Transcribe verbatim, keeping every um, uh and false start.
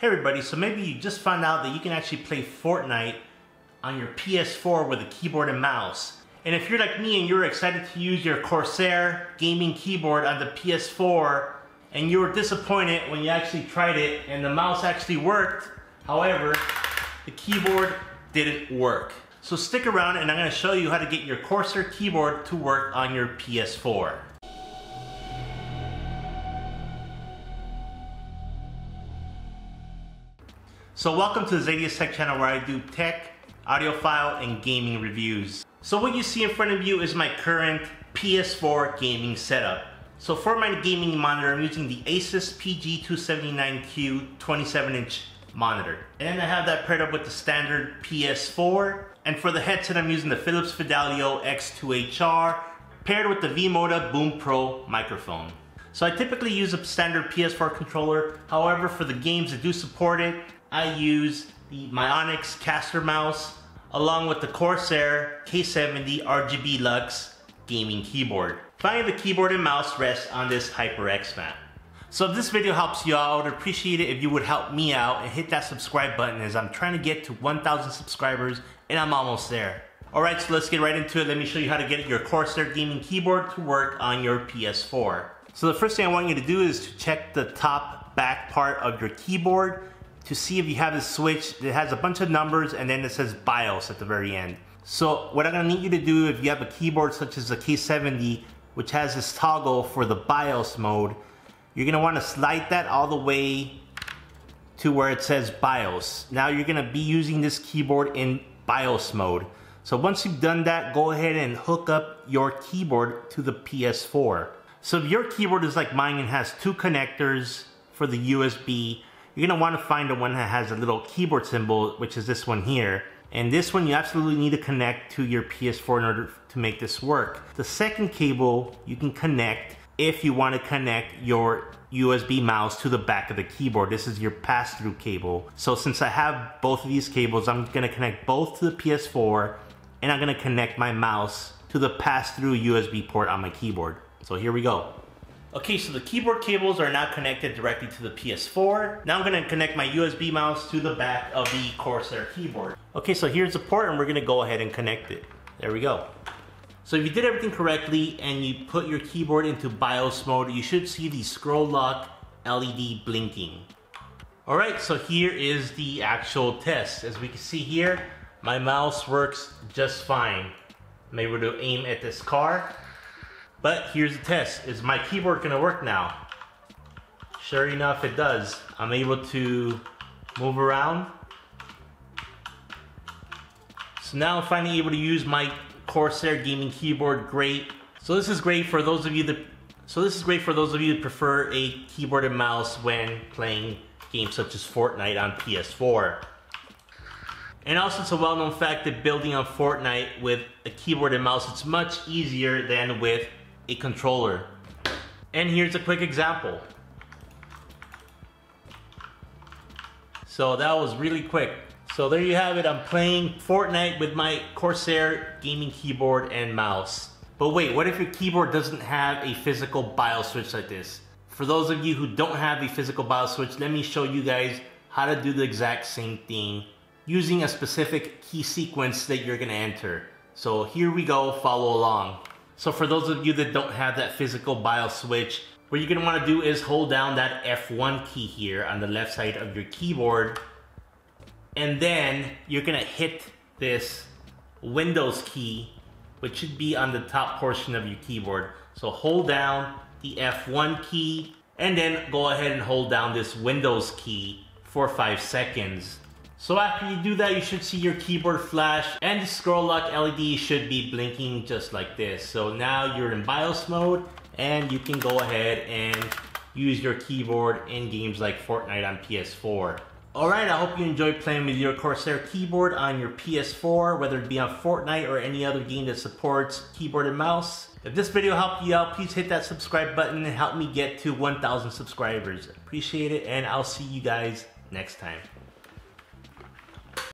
Hey everybody, so maybe you just found out that you can actually play Fortnite on your P S four with a keyboard and mouse. And if you're like me and you're excited to use your Corsair gaming keyboard on the P S four and you were disappointed when you actually tried it and the mouse actually worked, however, the keyboard didn't work. So stick around and I'm going to show you how to get your Corsair keyboard to work on your P S four. So welcome to the Zadius Tech channel, where I do tech, audiophile, and gaming reviews. So what you see in front of you is my current P S four gaming setup. So for my gaming monitor, I'm using the Asus P G two seventy-nine Q twenty-seven inch monitor. And then I have that paired up with the standard P S four. And for the headset, I'm using the Philips Fidelio X two H R paired with the V-Moda Boom Pro microphone. So I typically use a standard P S four controller. However, for the games that do support it, I use the Mionix caster mouse along with the Corsair K seventy R G B Lux gaming keyboard. Finally, the keyboard and mouse rest on this HyperX mat. So if this video helps you out, I would appreciate it if you would help me out and hit that subscribe button, as I'm trying to get to one thousand subscribers and I'm almost there. Alright, so let's get right into it. Let me show you how to get your Corsair gaming keyboard to work on your P S four. So the first thing I want you to do is to check the top back part of your keyboard to see if you have a switch that has a bunch of numbers and then it says BIOS at the very end. So what I'm going to need you to do, if you have a keyboard such as the K seventy, which has this toggle for the BIOS mode, you're going to want to slide that all the way to where it says BIOS. Now you're going to be using this keyboard in BIOS mode. So once you've done that, go ahead and hook up your keyboard to the P S four. So if your keyboard is like mine and has two connectors for the U S B, you're going to want to find the one that has a little keyboard symbol, which is this one here. And this one you absolutely need to connect to your P S four in order to make this work. The second cable you can connect if you want to connect your U S B mouse to the back of the keyboard. This is your pass-through cable. So since I have both of these cables, I'm going to connect both to the P S four and I'm going to connect my mouse to the pass-through U S B port on my keyboard. So here we go. Okay, so the keyboard cables are now connected directly to the P S four. Now I'm going to connect my U S B mouse to the back of the Corsair keyboard. Okay, so here's the port and we're going to go ahead and connect it. There we go. So if you did everything correctly and you put your keyboard into BIOS mode, you should see the scroll lock L E D blinking. Alright, so here is the actual test. As we can see here, my mouse works just fine. I'm able to aim at this car. But here's the test. Is my keyboard gonna work now? Sure enough, it does. I'm able to move around. So now I'm finally able to use my Corsair gaming keyboard. Great. So this is great for those of you that so this is great for those of you that prefer a keyboard and mouse when playing games such as Fortnite on P S four. And also, it's a well-known fact that building on Fortnite with a keyboard and mouse, it's much easier than with a controller. And here's a quick example. So that was really quick. So there you have it. I'm playing Fortnite with my Corsair gaming keyboard and mouse. But wait, what if your keyboard doesn't have a physical BIOS switch like this? For those of you who don't have a physical BIOS switch, let me show you guys how to do the exact same thing using a specific key sequence that you're gonna enter. So here we go, follow along. So for those of you that don't have that physical BIOS switch, what you're gonna wanna do is hold down that F one key here on the left side of your keyboard, and then you're gonna hit this Windows key, which should be on the top portion of your keyboard. So hold down the F one key, and then go ahead and hold down this Windows key for five seconds. So after you do that, you should see your keyboard flash and the scroll lock L E D should be blinking just like this. So now you're in BIOS mode and you can go ahead and use your keyboard in games like Fortnite on P S four. Alright, I hope you enjoyed playing with your Corsair keyboard on your P S four, whether it be on Fortnite or any other game that supports keyboard and mouse. If this video helped you out, please hit that subscribe button and help me get to one thousand subscribers. Appreciate it, and I'll see you guys next time.